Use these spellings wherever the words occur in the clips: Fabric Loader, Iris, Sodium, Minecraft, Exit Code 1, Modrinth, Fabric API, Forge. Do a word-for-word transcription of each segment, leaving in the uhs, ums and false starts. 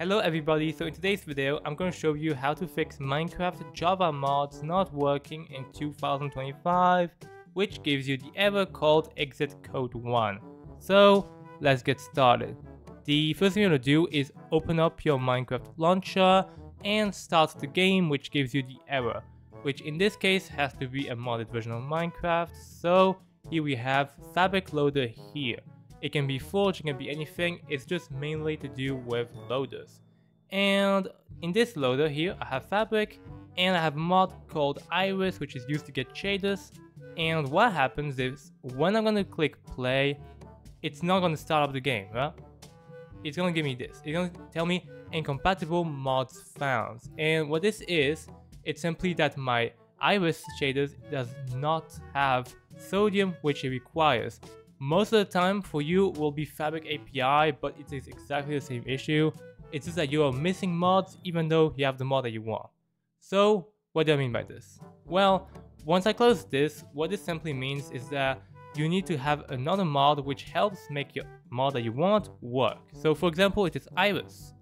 Hello everybody, so in today's video I'm going to show you how to fix Minecraft Java mods not working in two thousand twenty-five, which gives you the error called Exit Code one. So let's get started. The first thing you're going to do is open up your Minecraft launcher and start the game, which gives you the error, which in this case has to be a modded version of Minecraft. So here we have Fabric Loader here. It can be Forge, it can be anything, it's just mainly to do with loaders. And in this loader here, I have Fabric, and I have a mod called Iris, which is used to get shaders. And what happens is, when I'm gonna click play, it's not gonna start up the game, right? It's gonna give me this, it's gonna tell me incompatible mods found. And what this is, it's simply that my Iris shaders does not have Sodium, which it requires. Most of the time for you will be Fabric A P I, but it is exactly the same issue. It's just that you are missing mods even though you have the mod that you want. So what do I mean by this? Well, once I close this, what this simply means is that you need to have another mod which helps make your mod that you want work. So for example, it is Iris,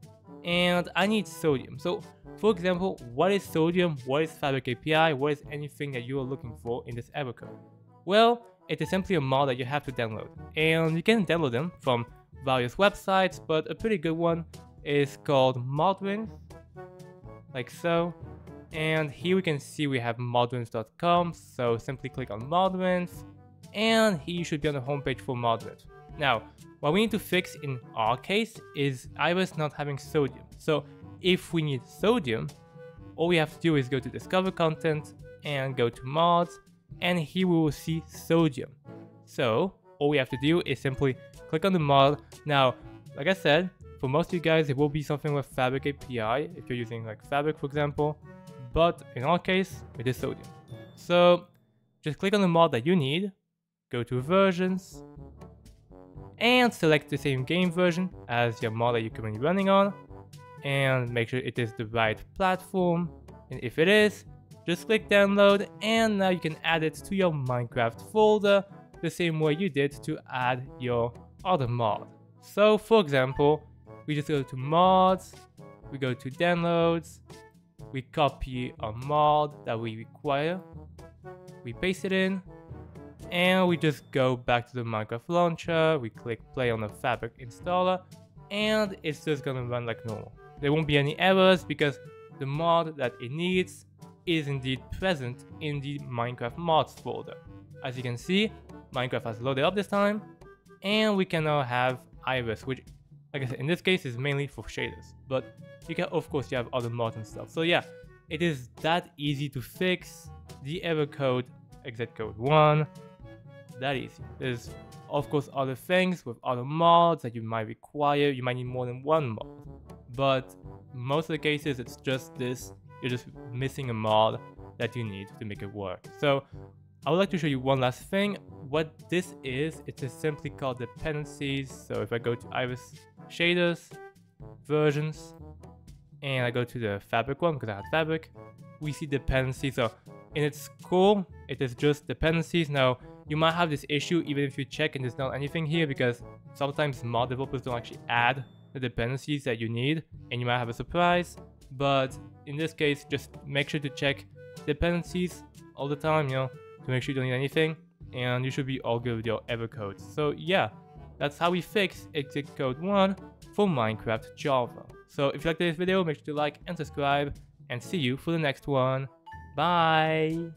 and I need Sodium. So for example, what is Sodium? What is Fabric A P I? What is anything that you are looking for in this error code? Well, it is simply a mod that you have to download, and you can download them from various websites, but a pretty good one is called Modrinth, like so. And here we can see we have modrinth dot com, so simply click on Modrinth, and here you should be on the homepage for Modrinth. Now, what we need to fix in our case is Iris not having Sodium. So if we need Sodium, all we have to do is go to Discover Content and go to Mods, and here we will see Sodium. So all we have to do is simply click on the mod. Now, like I said, for most of you guys it will be something with Fabric A P I if you're using like Fabric for example, but in our case it is Sodium. So just click on the mod that you need, go to versions, and select the same game version as your mod that you're currently running on, and make sure it is the right platform, and if it is, just click download, and now you can add it to your Minecraft folder the same way you did to add your other mod. So for example, we just go to mods, we go to downloads, we copy a mod that we require, we paste it in, and we just go back to the Minecraft launcher, we click play on the Fabric installer, and it's just gonna run like normal. There won't be any errors because the mod that it needs is indeed present in the Minecraft mods folder. As you can see, Minecraft has loaded up this time, and we can now have Iris, which, like I said, in this case is mainly for shaders, but you can of course you have other mods and stuff. So yeah, it is that easy to fix the error code Exit Code one. That easy. There's of course other things with other mods that you might require. You might need more than one mod, but most of the cases it's just this. You're just missing a mod that you need to make it work. So I would like to show you one last thing. What this is, it is simply called dependencies. So if I go to Iris shaders, versions, and I go to the Fabric one because I had Fabric, we see dependencies. So in its core, it is just dependencies. Now you might have this issue even if you check and there's not anything here, because sometimes mod developers don't actually add the dependencies that you need, and you might have a surprise. But in this case, just make sure to check dependencies all the time, you know, to make sure you don't need anything, and you should be all good with your error codes. So yeah, that's how we fix Exit Code one for Minecraft Java. So if you liked this video, make sure to like and subscribe, and see you for the next one. Bye!